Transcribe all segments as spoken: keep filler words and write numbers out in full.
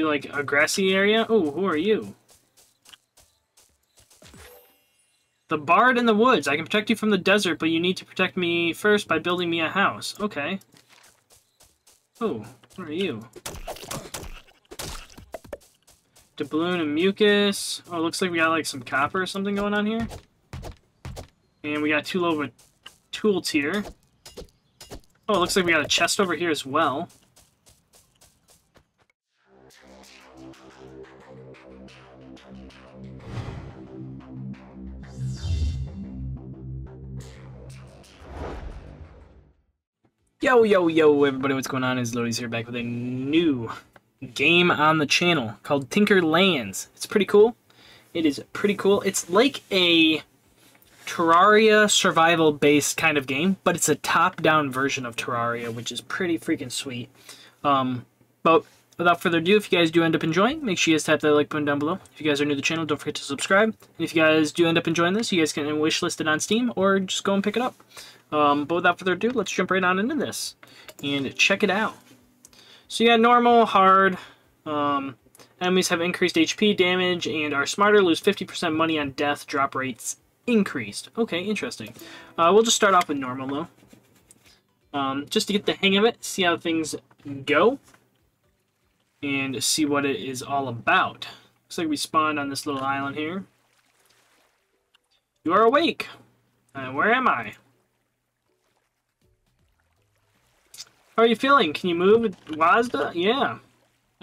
Do like a grassy area? Oh, who are you? The Bard in the Woods. I can protect you from the desert, but you need to protect me first by building me a house. Okay. Oh, who are you? Doubloon and mucus. Oh, it looks like we got like some copper or something going on here. And we got too low of a tool tier. Oh, it looks like we got a chest over here as well. Yo, yo, yo, everybody, what's going on? It's Lodi's here, back with a new game on the channel called Tinkerlands. It's pretty cool. It is pretty cool. It's like a Terraria survival-based kind of game, but it's a top-down version of Terraria, which is pretty freaking sweet. Um, but without further ado, if you guys do end up enjoying, make sure you guys tap that like button down below. If you guys are new to the channel, don't forget to subscribe. And if you guys do end up enjoying this, you guys can wishlist it on Steam or just go and pick it up. Um, but without further ado, let's jump right on into this and check it out. So you got normal, hard, um, enemies have increased H P, damage, and are smarter, lose fifty percent money on death, drop rates increased. Okay, interesting. Uh, we'll just start off with normal, though. Um, just to get the hang of it, see how things go, and see what it is all about. Looks like we spawned on this little island here. You are awake! Uh, where am I? How are you feeling? Can you move, Wazda? Yeah.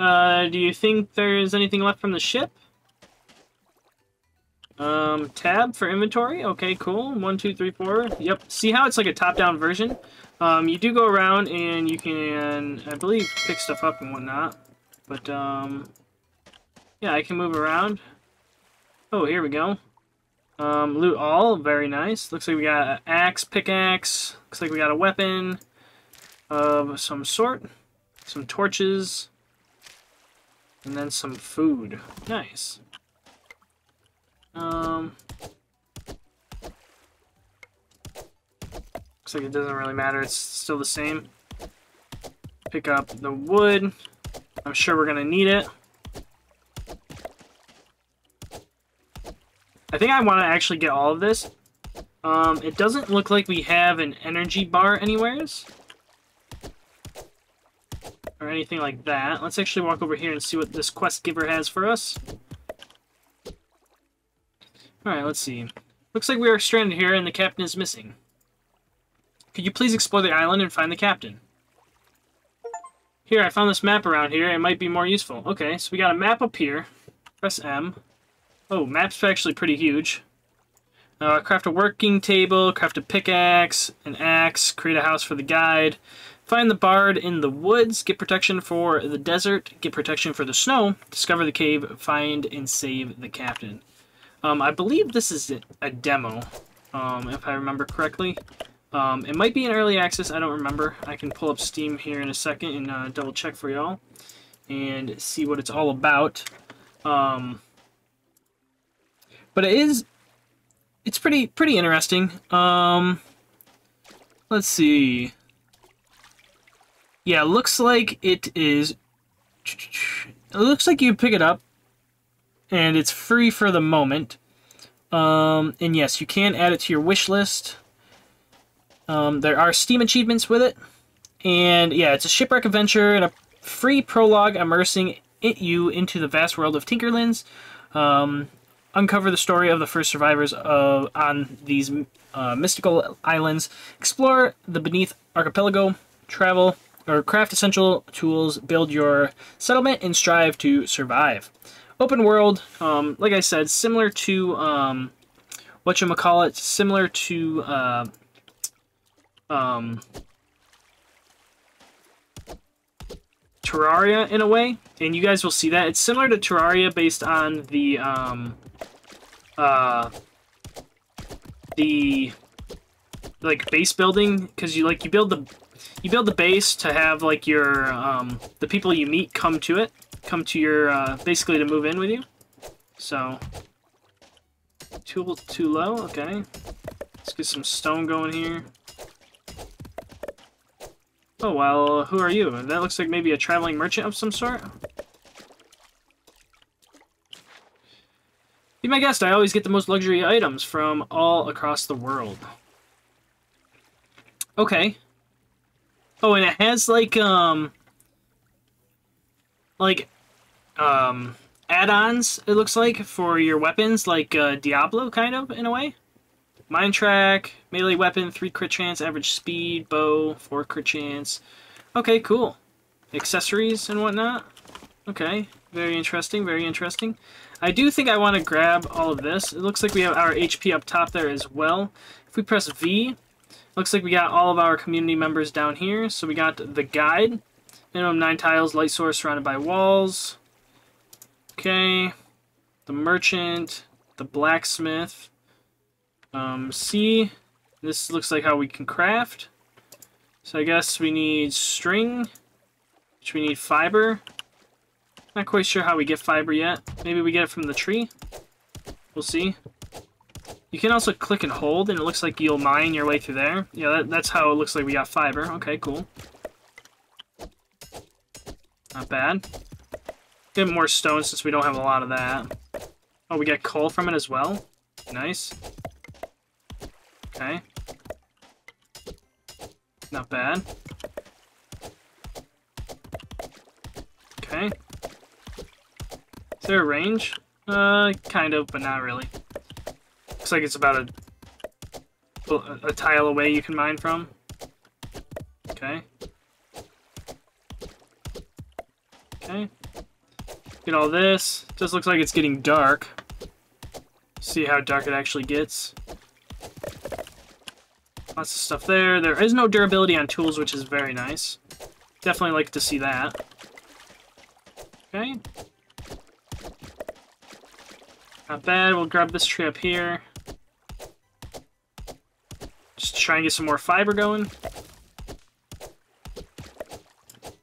Uh, do you think there's anything left from the ship? Um, tab for inventory. Okay, cool. One, two, three, four. Yep. See how it's like a top-down version? Um, you do go around and you can, I believe, pick stuff up and whatnot. But, um, yeah, I can move around. Oh, here we go. Um, loot all. Very nice. Looks like we got an axe, pickaxe. Looks like we got a weapon of some sort, some torches, and then some food. Nice. Um, looks like it doesn't really matter, it's still the same. Pick up the wood. I'm sure we're gonna need it. I think I want to actually get all of this. Um, it doesn't look like we have an energy bar anywheres, or anything like that. Let's actually walk over here and see what this quest giver has for us. Alright, let's see. Looks like we are stranded here and the captain is missing. Could you please explore the island and find the captain? Here, I found this map around here. It might be more useful. Okay, so we got a map up here. Press M. Oh, maps are actually pretty huge. Uh, craft a working table, craft a pickaxe, an axe, create a house for the guide. Find the bard in the woods, get protection for the desert, get protection for the snow, discover the cave, find and save the captain. Um, I believe this is a demo, um, if I remember correctly. Um, it might be an early access, I don't remember. I can pull up Steam here in a second and uh, double check for y'all and see what it's all about. Um, but it is, it's pretty, pretty interesting. Um, let's see. Yeah, looks like it is. It looks like you pick it up, and it's free for the moment. Um, and yes, you can add it to your wish list. Um, there are Steam achievements with it, and yeah, it's a shipwreck adventure and a free prologue immersing it you into the vast world of Tinkerlands. Um, uncover the story of the first survivors of on these uh, mystical islands. Explore the Beneath Archipelago. Travel. Or craft essential tools, build your settlement, and strive to survive. Open world, um, like I said, similar to um, whatchamacallit, similar to uh, um, Terraria in a way, and you guys will see that. It's similar to Terraria based on the um, uh, the like base building, because you like you build the You build the base to have, like, your, um, the people you meet come to it, come to your, uh, basically to move in with you. So, too, too low, okay. Let's get some stone going here. Oh, well, who are you? That looks like maybe a traveling merchant of some sort. Be my guest, I always get the most luxury items from all across the world. Okay. Oh, and it has, like, um... like, um... add-ons, it looks like, for your weapons, like uh, Diablo, kind of, in a way. Mine track, melee weapon, three crit chance, average speed, bow, four crit chance. Okay, cool. Accessories and whatnot. Okay, very interesting, very interesting. I do think I want to grab all of this. It looks like we have our H P up top there as well. If we press V, looks like we got all of our community members down here. So we got the guide, minimum nine tiles, light source surrounded by walls. Okay, the merchant, the blacksmith. Um, C, this looks like how we can craft. So I guess we need string, which we need fiber. Not quite sure how we get fiber yet. Maybe we get it from the tree. We'll see. You can also click and hold, and it looks like you'll mine your way through there. Yeah, that, that's how it looks like we got fiber. Okay, cool. Not bad. Get more stone since we don't have a lot of that. Oh, we get coal from it as well. Nice. Okay. Not bad. Okay. Is there a range? Uh, kind of, but not really. Looks like it's about a, a tile away you can mine from. Okay. Okay. Get all this. Just looks like it's getting dark. See how dark it actually gets. Lots of stuff there. There is no durability on tools, which is very nice. Definitely like to see that. Okay. Not bad. We'll grab this tree up here. Just try and get some more fiber going.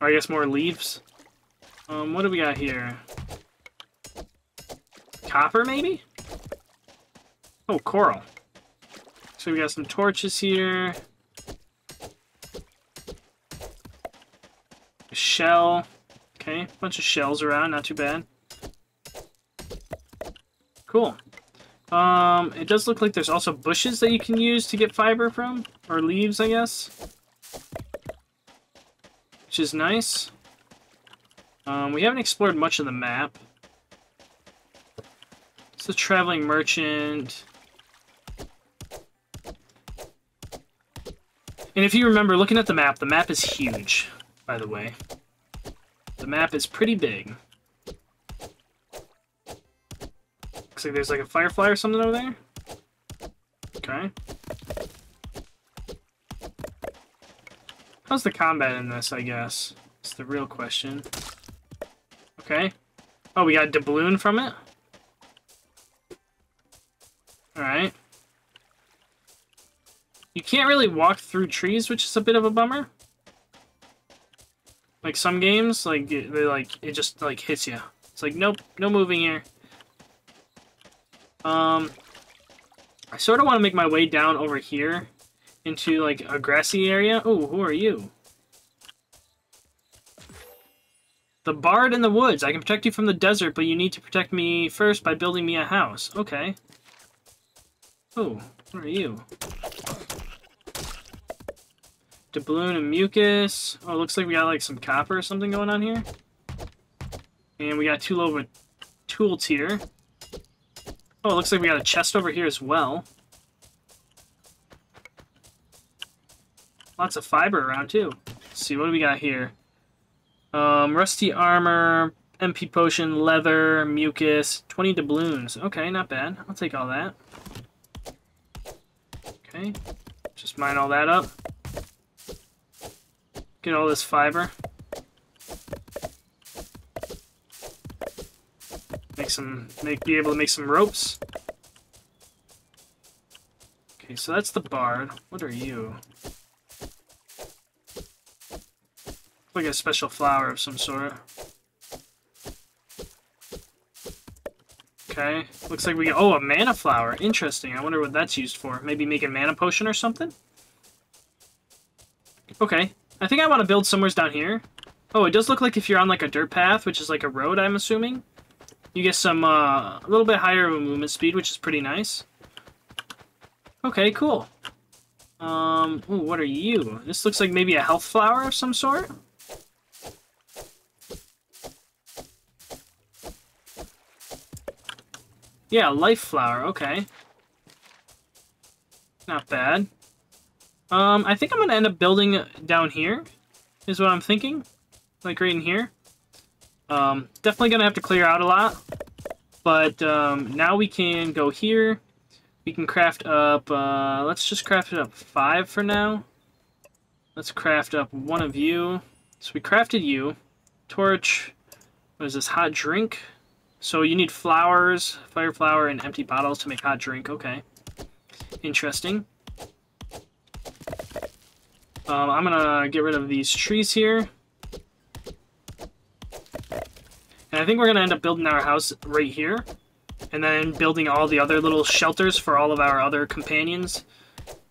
Or I guess more leaves. Um, what do we got here? Copper, maybe? Oh, coral. So we got some torches here. A shell. Okay, a bunch of shells around, not too bad. Cool. Um, it does look like there's also bushes that you can use to get fiber from. Or leaves, I guess. Which is nice. Um, we haven't explored much of the map. It's a traveling merchant. And if you remember, looking at the map, the map is huge, by the way. The map is pretty big. Looks like there's like a firefly or something over there. Okay. How's the combat in this, I guess? It's the real question. Okay. Oh, we got doubloon from it? Alright. You can't really walk through trees, which is a bit of a bummer. Like some games, like they like it just like hits you. It's like nope, no moving here. Um I sort of want to make my way down over here into like a grassy area. Oh, who are you? The Bard in the Woods. I can protect you from the desert, but you need to protect me first by building me a house. Okay. Oh, who are you? Doubloon and mucus. Oh, looks like we got like some copper or something going on here. And we got too low of a tool tier. Oh, it looks like we got a chest over here as well. Lots of fiber around too. Let's see, what do we got here? Um, rusty armor, M P potion, leather, mucus, twenty doubloons. Okay, not bad. I'll take all that. Okay, just mine all that up. Get all this fiber. Make some, make, be able to make some ropes. Okay, so that's the bard. What are you? Like a special flower of some sort. Okay. Looks like we got... Oh, a mana flower. Interesting. I wonder what that's used for. Maybe make a mana potion or something? Okay. I think I want to build somewheres down here. Oh, it does look like if you're on like a dirt path, which is like a road, I'm assuming. You get some, uh, a little bit higher of a movement speed, which is pretty nice. Okay, cool. Um, ooh, what are you? This looks like maybe a health flower of some sort? Yeah, life flower, okay. Not bad. Um, I think I'm gonna end up building down here, is what I'm thinking. Like right in here. Um, definitely gonna have to clear out a lot. But, um, now we can go here. We can craft up, uh, let's just craft it up five for now. Let's craft up one of you. So we crafted you. Torch. What is this? Hot drink. So you need flowers, fire flower, and empty bottles to make hot drink. Okay. Interesting. Um, I'm gonna get rid of these trees here. And I think we're gonna end up building our house right here. And then building all the other little shelters for all of our other companions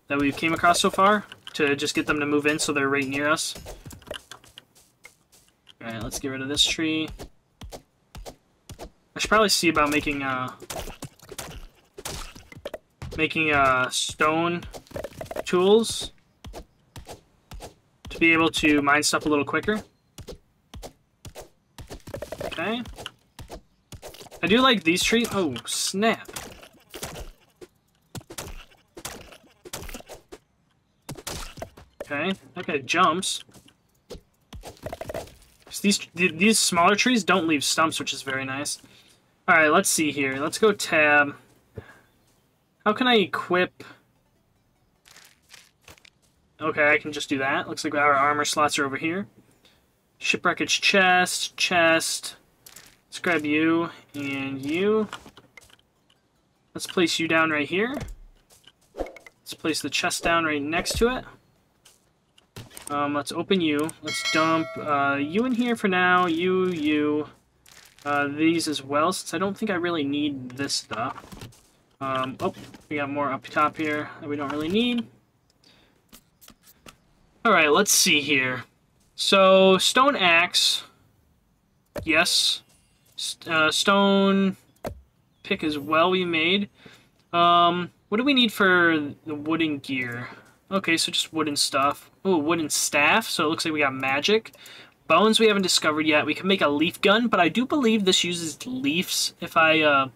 that we've came across so far, to just get them to move in so they're right near us. Alright, let's get rid of this tree. I should probably see about making uh, making uh, stone tools to be able to mine stuff a little quicker. Okay. I do like these trees. Oh, snap. Okay, that guy jumps. So these, these smaller trees don't leave stumps, which is very nice. Alright, let's see here. Let's go tab. How can I equip? Okay, I can just do that. Looks like our armor slots are over here. Shipwreckage chest, chest... Let's grab you and you. Let's place you down right here. Let's place the chest down right next to it. Um, let's open you. Let's dump uh, you in here for now. You, you. Uh, these as well, since I don't think I really need this stuff. Um, oh, we got more up top here that we don't really need. Alright, let's see here. So, stone axe. Yes. Uh, stone pick as well we made. Um, what do we need for the wooden gear? Okay, so just wooden stuff. Oh, wooden staff, so it looks like we got magic. Bones we haven't discovered yet. We can make a leaf gun, but I do believe this uses leaves, if I uh,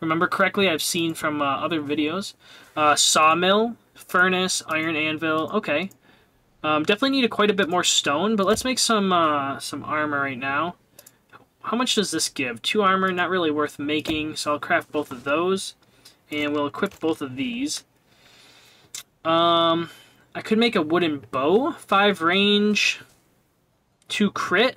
remember correctly. I've seen from uh, other videos. Uh, sawmill, furnace, iron anvil. Okay. Um, definitely need a, quite a bit more stone, but let's make some, uh, some armor right now. How much does this give? Two armor, not really worth making, so I'll craft both of those. And we'll equip both of these. Um, I could make a wooden bow. Five range, two crit.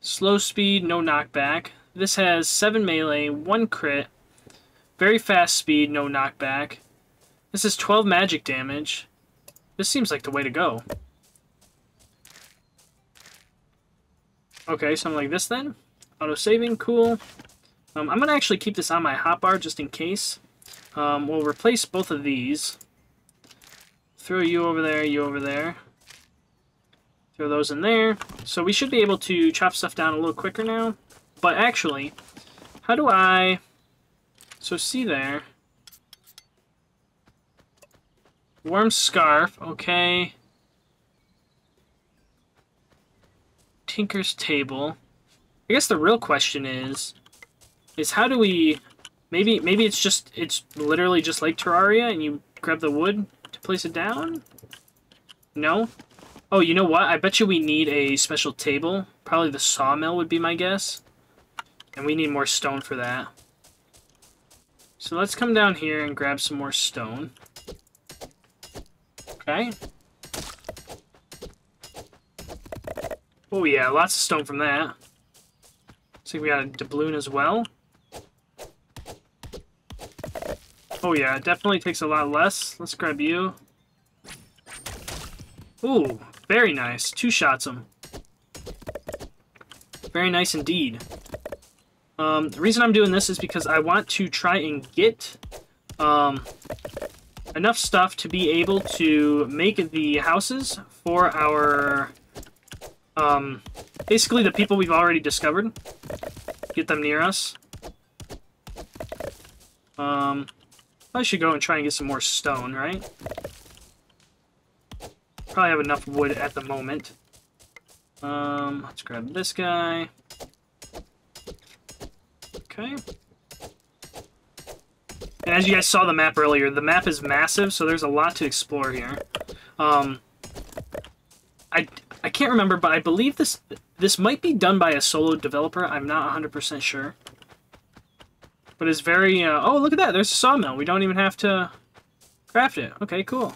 Slow speed, no knockback. This has seven melee, one crit. Very fast speed, no knockback. This is twelve magic damage. This seems like the way to go. Okay, something like this then. Auto-saving, cool. Um, I'm going to actually keep this on my hotbar just in case. Um, we'll replace both of these. Throw you over there, you over there. Throw those in there. So we should be able to chop stuff down a little quicker now. But actually, how do I... So see there. Worm scarf, okay. Tinker's table. I guess the real question is, is how do we, maybe maybe it's just, it's literally just like Terraria and you grab the wood to place it down? No? Oh, you know what? I bet you we need a special table. Probably the sawmill would be my guess. And we need more stone for that. So let's come down here and grab some more stone. Okay. Oh yeah, lots of stone from that. Looks like we got a doubloon as well. Oh yeah, it definitely takes a lot less. Let's grab you. Ooh, very nice. Two shots him. Very nice indeed. Um, the reason I'm doing this is because I want to try and get um, enough stuff to be able to make the houses for our... Um, basically the people we've already discovered. get them near us. Um, I should go and try and get some more stone, right? Probably have enough wood at the moment. Um, let's grab this guy. Okay. And as you guys saw the map earlier, the map is massive, so there's a lot to explore here. Um, I, I can't remember, but I believe this this might be done by a solo developer. I'm not one hundred percent sure. But it's very... Uh, oh, look at that. There's a sawmill. We don't even have to craft it. Okay, cool.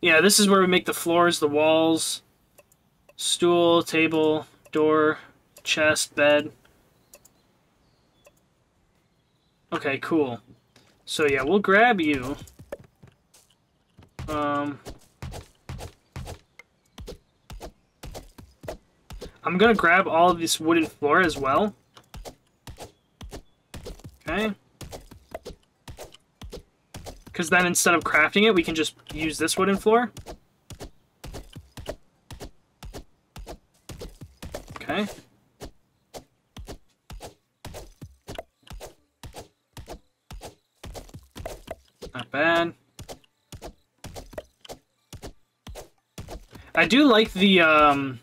Yeah, this is where we make the floors, the walls, stool, table, door, chest, bed. Okay, cool. So, yeah, we'll grab you. Um, I'm going to grab all of this wooden floor as well. Okay. Because then instead of crafting it, we can just use this wooden floor. Okay. Not bad. I do like the um,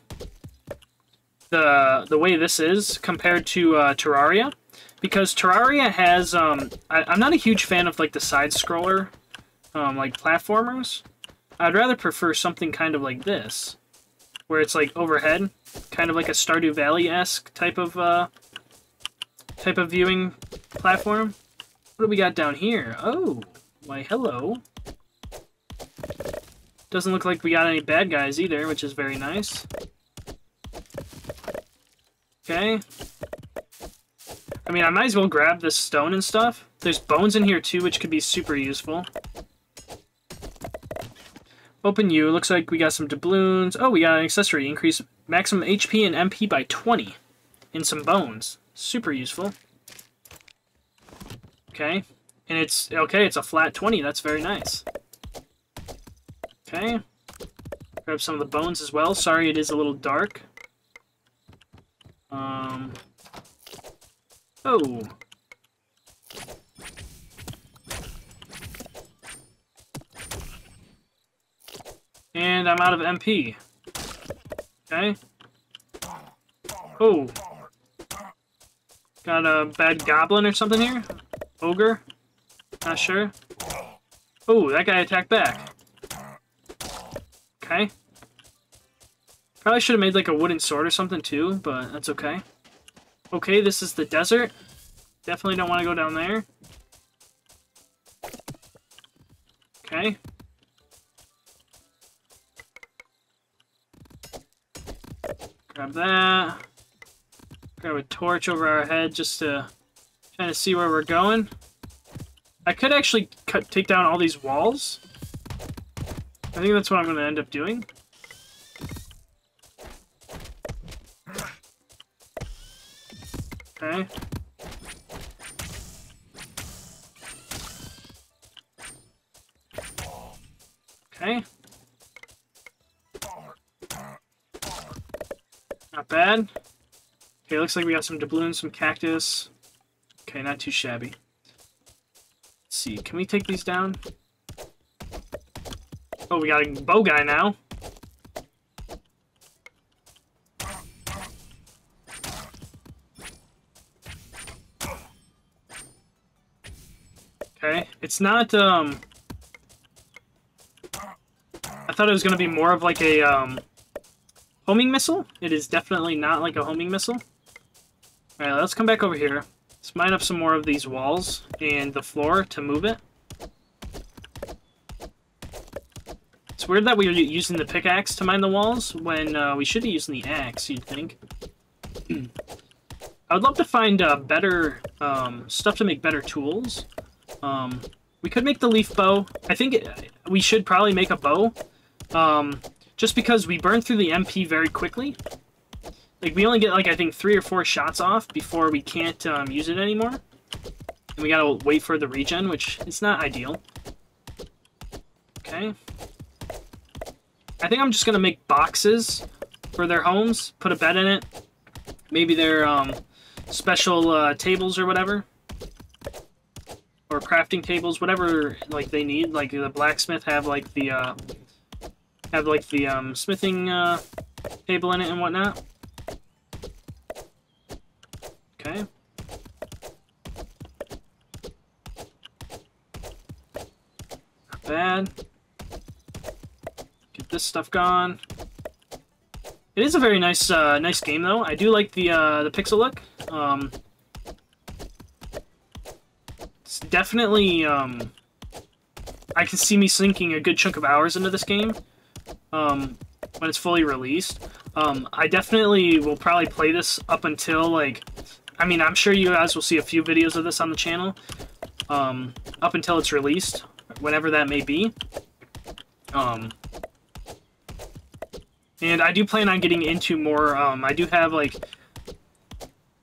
the the way this is compared to uh, Terraria. Because Terraria has, um, I, I'm not a huge fan of, like, the side-scroller, um, like, platformers. I'd rather prefer something kind of like this, where it's, like, overhead, kind of like a Stardew Valley-esque type of, uh, type of viewing platform. What do we got down here? Oh, why, hello. Doesn't look like we got any bad guys either, which is very nice. Okay. I mean, I might as well grab this stone and stuff. There's bones in here, too, which could be super useful. Open you. Looks like we got some doubloons. Oh, we got an accessory. Increase maximum H P and M P by twenty. And some bones. Super useful. Okay. And it's... Okay, it's a flat twenty. That's very nice. Okay. Grab some of the bones as well. Sorry, it is a little dark. Um... Oh. And I'm out of M P. Okay. Oh. Got a bad goblin or something here? Ogre? Not sure. Oh, that guy attacked back. Okay. Probably should have made like a wooden sword or something too, but that's okay. Okay, this is the desert. Definitely don't want to go down there. Okay. Grab that. Grab a torch over our head just to kind of see where we're going. I could actually cut, take down all these walls. I think that's what I'm going to end up doing. Okay. Okay. Not bad. Okay, looks like we got some doubloons, some cactus. Okay, not too shabby. Let's see, can we take these down? Oh, we got a bow guy now. It's not, um... I thought it was going to be more of like a, um... homing missile. It is definitely not like a homing missile. Alright, let's come back over here. Let's mine up some more of these walls and the floor to move it. It's weird that we were using the pickaxe to mine the walls when uh, we should be using the axe, you'd think. I would love to find uh, better um, stuff to make better tools. Um, we could make the leaf bow. I think it, we should probably make a bow, um, just because we burn through the M P very quickly. Like, we only get, like, I think three or four shots off before we can't, um, use it anymore. And we gotta wait for the regen, which is not ideal. Okay. I think I'm just gonna make boxes for their homes, put a bed in it. Maybe their, um, special uh, tables or whatever, or crafting tables, whatever like they need. Like the blacksmith have like the uh, have like the um, smithing uh, table in it and whatnot. Okay. Not bad. Get this stuff gone. It is a very nice, uh, nice game though. I do like the uh, the pixel look. Um, it's definitely. Um, I can see me sinking a good chunk of hours into this game um, when it's fully released. Um, I definitely will probably play this up until like. I mean, I'm sure you guys will see a few videos of this on the channel um, up until it's released, whenever that may be. Um, and I do plan on getting into more. Um, I do have like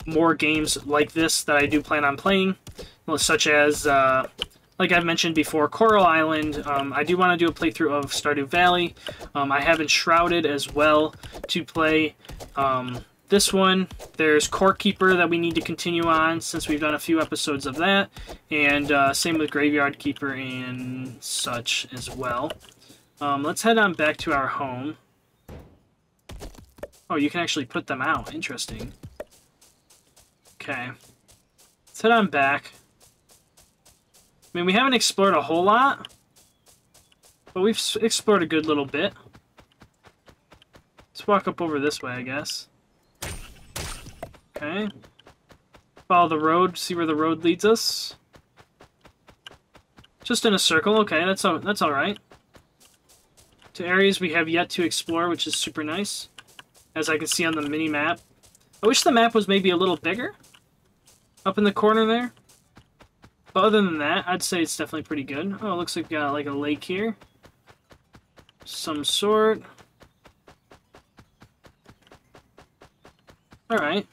more games like this that I do plan on playing, such as, uh, like I've mentioned before, Coral Island. Um, I do want to do a playthrough of Stardew Valley. Um, I have Enshrouded as well to play. Um, This one, there's Core Keeper that we need to continue on since we've done a few episodes of that, and uh, same with Graveyard Keeper and such as well. Um, let's head on back to our home. Oh, you can actually put them out. Interesting. Okay. Let's head on back. I mean, we haven't explored a whole lot, but we've explored a good little bit. Let's walk up over this way, I guess. Okay. Follow the road, see where the road leads us. Just in a circle, okay, that's all, that's alright. To areas we have yet to explore, which is super nice. As I can see on the mini-map. I wish the map was maybe a little bigger. Up in the corner there. But other than that, I'd say it's definitely pretty good. Oh, it looks like we've got like a lake here. Some sort. Alright.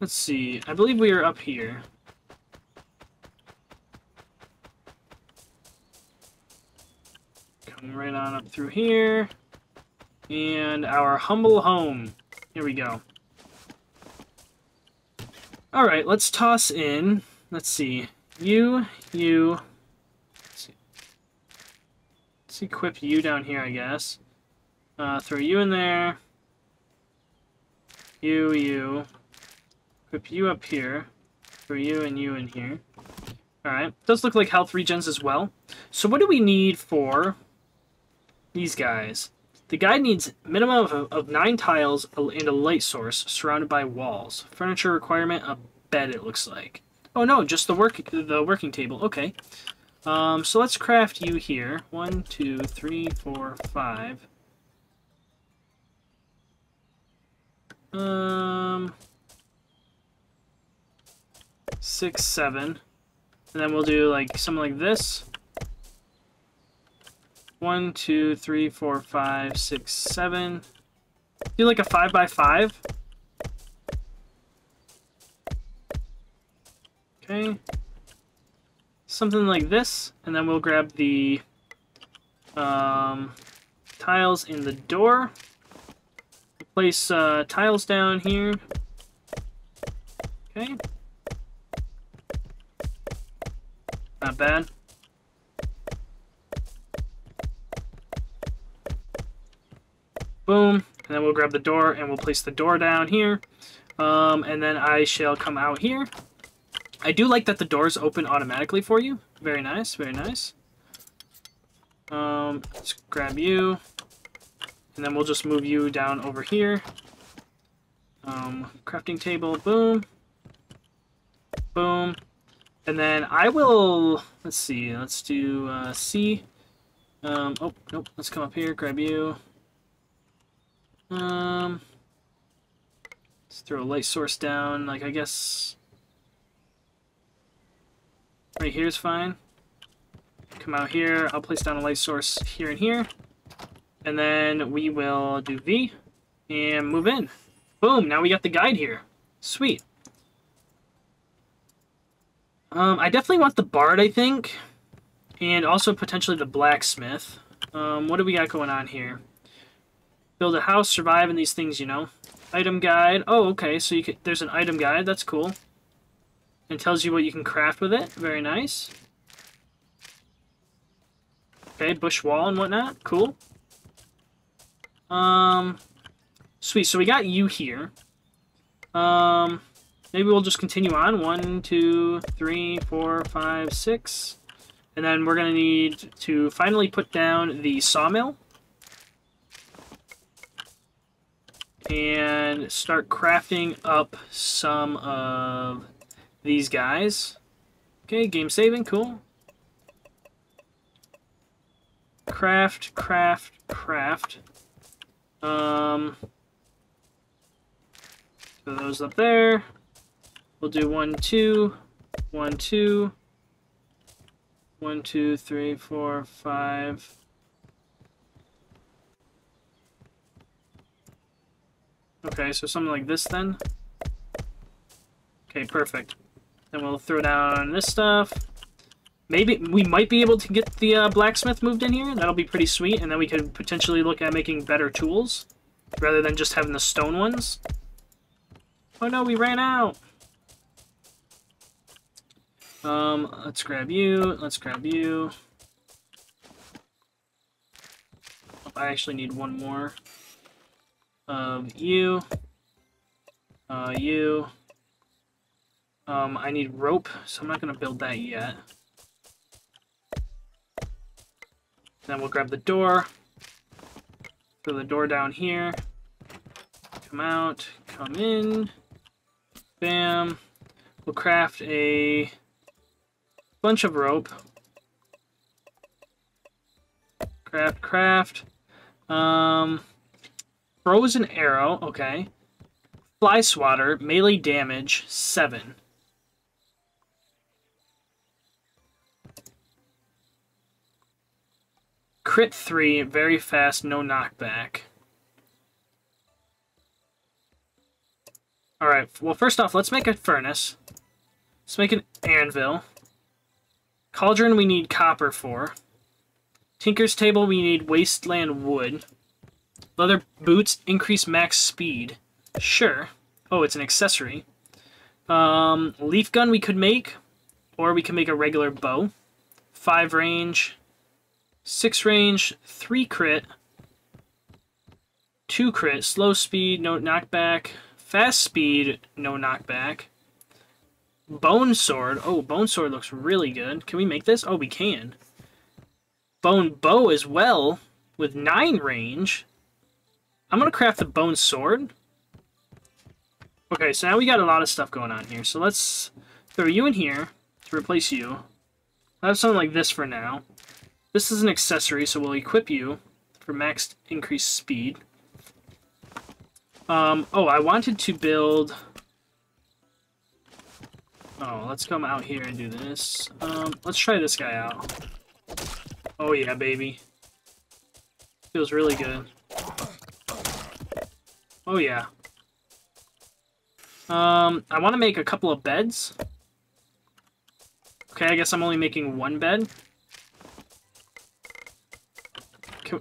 Let's see, I believe we are up here. Coming right on up through here. And our humble home. Here we go. Alright, let's toss in. Let's see. You, you. Let's see. Let's equip you down here, I guess. Uh, throw you in there. You, you. Equip you up here, for you and you in here. Alright, does look like health regens as well. So what do we need for these guys? The guy needs minimum of, of nine tiles and a light source surrounded by walls. Furniture requirement, a bed it looks like. Oh no, just the work the working table, okay. Um, so let's craft you here. One, two, three, four, five. Um... Six, seven. And then we'll do like something like this. One, two, three, four, five, six, seven. Do like a five by five. Okay. Something like this. And then we'll grab the um, tiles in the door. Place uh, tiles down here. Okay. Not bad. Boom. And then we'll grab the door and we'll place the door down here. Um, and then I shall come out here. I do like that the doors open automatically for you. Very nice, very nice. Um, let's grab you. And then we'll just move you down over here. Um, crafting table. Boom. Boom. And then I will, let's see, let's do uh, C. Um, oh, nope, let's come up here, grab you. Um, let's throw a light source down, like I guess right here's fine. Come out here, I'll place down a light source here and here. And then we will do V and move in. Boom, now we got the guide here. Sweet. Um, I definitely want the bard, I think, and also potentially the blacksmith. Um, what do we got going on here? Build a house, survive, and these things, you know. Item guide. Oh, okay, so you can, there's an item guide. That's cool. It tells you what you can craft with it. Very nice. Okay, bush wall and whatnot. Cool. Um, sweet. So we got you here. Um, maybe we'll just continue on. One, two, three, four, five, six. And then we're going to need to finally put down the sawmill. And start crafting up some of these guys. Okay, game saving. Cool. Craft, craft, craft. Um, throw those up there. We'll do one, two, one, two, one, two, three, four, five. Okay, so something like this then. Okay, perfect. Then we'll throw down this stuff. Maybe we might be able to get the uh, blacksmith moved in here. That'll be pretty sweet. And then we could potentially look at making better tools rather than just having the stone ones. Oh no, we ran out. Um, let's grab you. Let's grab you. Oh, I actually need one more of you. Uh, you. Um, I need rope, so I'm not going to build that yet. Then we'll grab the door, throw the door down here, come out, come in, bam. We'll craft a bunch of rope. Craft, craft. Um, frozen arrow, okay. Fly swatter, melee damage, seven. Crit three, very fast, no knockback. Alright, well first off, let's make a furnace. Let's make an anvil. Cauldron we need copper for. Tinker's table we need wasteland wood. Leather boots increase max speed. Sure. Oh, it's an accessory. Um, leaf gun we could make. Or we can make a regular bow. Five range. Six range, three crit, two crit, slow speed, no knockback, fast speed, no knockback. Bone sword. Oh, bone sword looks really good. Can we make this? Oh, we can. Bone bow as well with nine range. I'm gonna craft the bone sword. Okay, so now we got a lot of stuff going on here. So let's throw you in here to replace you. I'll have something like this for now. This is an accessory, so we'll equip you for max increased speed. Um, oh, I wanted to build... Oh, let's come out here and do this. Um, let's try this guy out. Oh yeah, baby. Feels really good. Oh yeah. Um, I want to make a couple of beds. Okay, I guess I'm only making one bed.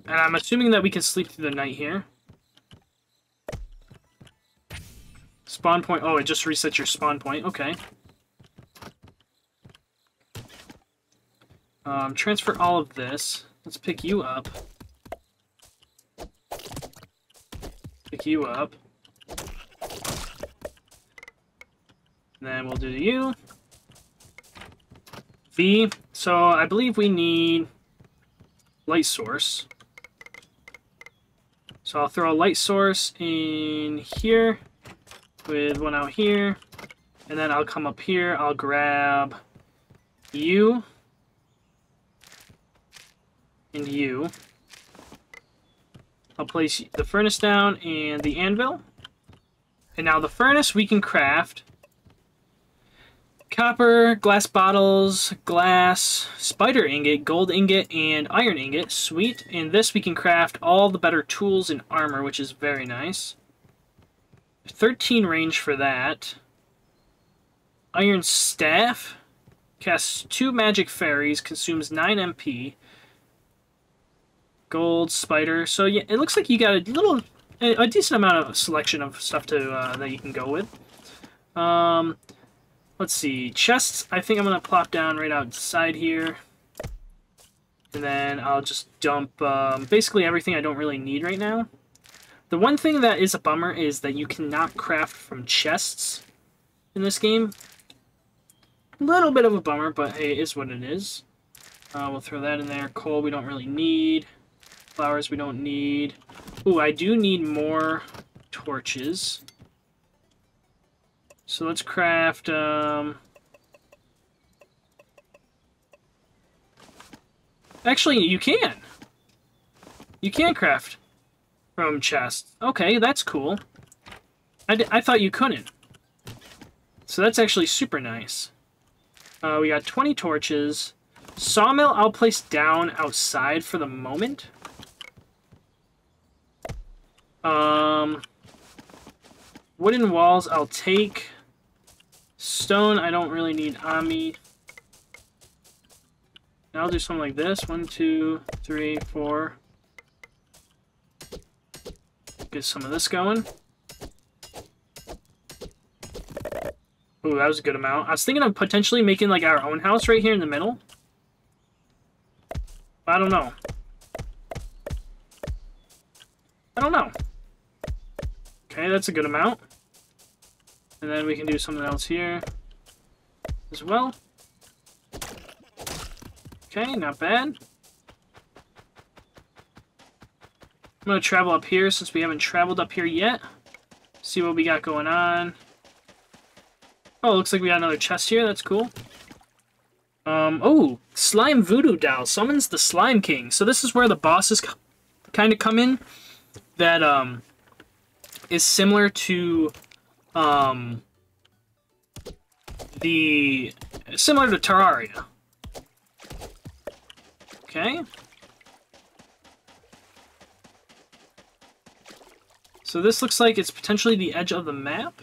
And I'm assuming that we can sleep through the night here. Spawn point. Oh, it just resets your spawn point. Okay. Um, transfer all of this. Let's pick you up. Pick you up. And then we'll do you. V. So I believe we need light source. So I'll throw a light source in here with one out here, and then I'll come up here, I'll grab you and you. I'll place the furnace down and the anvil. And now the furnace we can craft copper, glass bottles, glass, spider ingot, gold ingot, and iron ingot. Sweet. And this we can craft all the better tools and armor, which is very nice. thirteen range for that. Iron staff. Casts two magic fairies. Consumes nine M P. Gold, spider. So yeah, it looks like you got a little a decent amount of selection of stuff to uh, that you can go with. Um, let's see, chests. I think I'm gonna plop down right outside here, and then I'll just dump um, basically everything I don't really need right now. The one thing that is a bummer is that you cannot craft from chests in this game. A little bit of a bummer, but hey, it is what it is. Uh, we'll throw that in there. Coal we don't really need. Flowers we don't need. Ooh, I do need more torches. So let's craft... Um... Actually, you can. You can craft from chests. Okay, that's cool. I, d I thought you couldn't. So that's actually super nice. Uh, we got twenty torches. Sawmill I'll place down outside for the moment. Um, wooden walls I'll take. Stone I don't really need on me. Now I'll do something like this. One, two, three, four. Get some of this going. Ooh, that was a good amount. I was thinking of potentially making like our own house right here in the middle. I don't know. I don't know. Okay, that's a good amount. And then we can do something else here as well. Okay, not bad. I'm going to travel up here since we haven't traveled up here yet. See what we got going on. Oh, looks like we got another chest here. That's cool. Um, oh, Slime Voodoo Doll summons the Slime King. So this is where the bosses kind of come in. That um, is similar to um, the similar to Terraria. Okay. So this looks like it's potentially the edge of the map.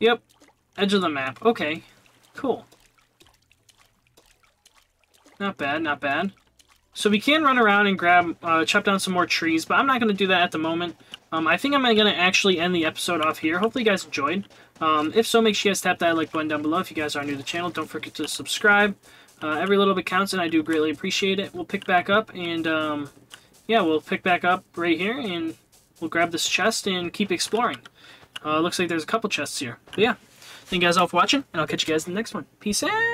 Yep, edge of the map. Okay, cool. Not bad, not bad. So we can run around and grab, uh, chop down some more trees, but I'm not going to do that at the moment. Um, I think I'm going to actually end the episode off here. Hopefully you guys enjoyed. Um, if so, make sure you guys tap that like button down below. If you guys are new to the channel, don't forget to subscribe. Uh, every little bit counts, and I do greatly appreciate it. We'll pick back up, and um, yeah, we'll pick back up right here, and we'll grab this chest and keep exploring. Uh, looks like there's a couple chests here. But yeah, thank you guys all for watching, and I'll catch you guys in the next one. Peace out!